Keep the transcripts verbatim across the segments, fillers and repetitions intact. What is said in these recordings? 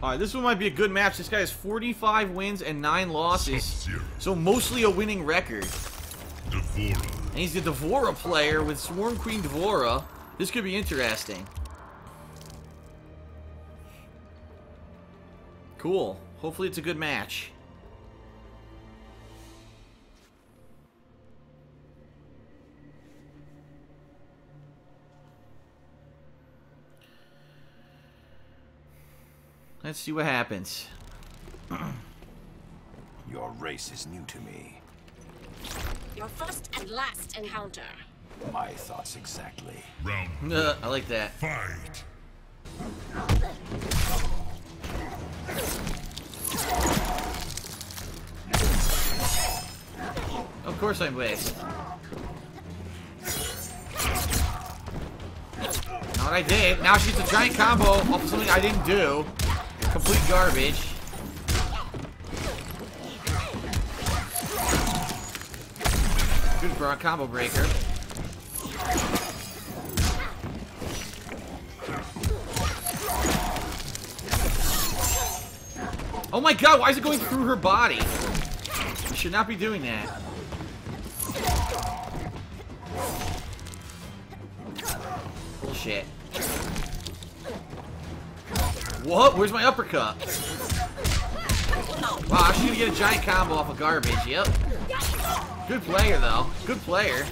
Alright, this one might be a good match. This guy has forty-five wins and nine losses. Sub-Zero. So mostly a winning record. D'Vorah. And he's the D'Vorah player with Swarm Queen D'Vorah. This could be interesting. Cool. Hopefully it's a good match. Let's see what happens. Your race is new to me. Your first and last encounter. My thoughts exactly. Round. Uh, I like that. Fight. Of course I'm wasted. Not what I did. Now she's a giant combo off of something I didn't do. Complete garbage. Good for a combo breaker. Oh my god, why is it going through her body? I should not be doing that. Bullshit. What? Where's my uppercut? Wow, she's gonna get a giant combo off of garbage. Yep. Good player, though. Good player.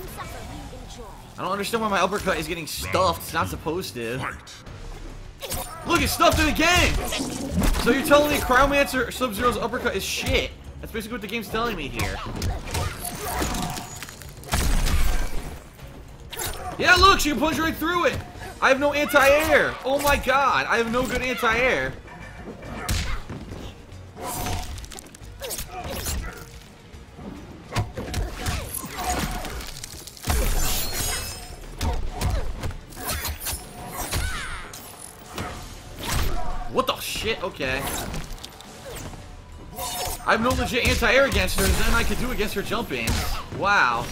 I don't understand why my uppercut is getting stuffed. It's not supposed to. Look, it's stuffed it again! So you're telling me Cryomancer Sub-Zero's uppercut is shit. That's basically what the game's telling me here. Yeah, look! She can punch right through it! I have no anti-air! Oh my god! I have no good anti-air! What the shit? Okay. I have no legit anti-air against her, and then I could do against her jumping. Wow.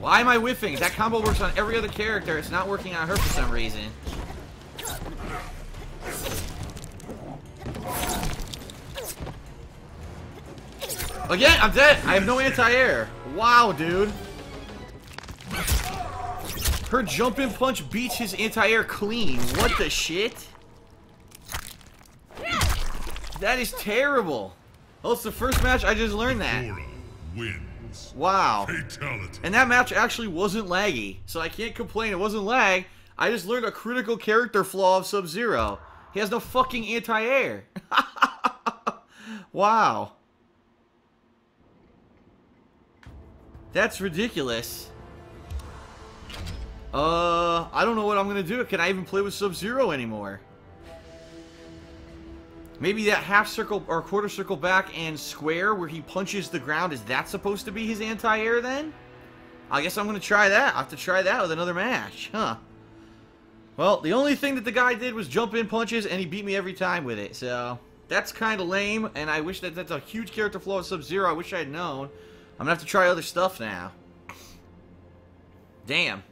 Why am I whiffing? That combo works on every other character. It's not working on her for some reason. Again, I'm dead. I have no anti-air. Wow, dude. Her jump and punch beats his anti-air clean. What the shit? That is terrible. Oh, it's the first match I just learned that. Win. Wow. Fatality. And that match actually wasn't laggy, so I can't complain. It wasn't lag. I just learned a critical character flaw of Sub-Zero. He has no fucking anti-air. Wow. That's ridiculous. Uh, I don't know what I'm gonna do. Can I even play with Sub-Zero anymore? Maybe that half circle or quarter circle back and square where he punches the ground, is that supposed to be his anti-air then? I guess I'm going to try that. I'll have to try that with another match. Huh. Well, the only thing that the guy did was jump in punches and he beat me every time with it. So that's kind of lame and I wish that that's a huge character flaw of Sub-Zero. I wish I had known. I'm going to have to try other stuff now. Damn.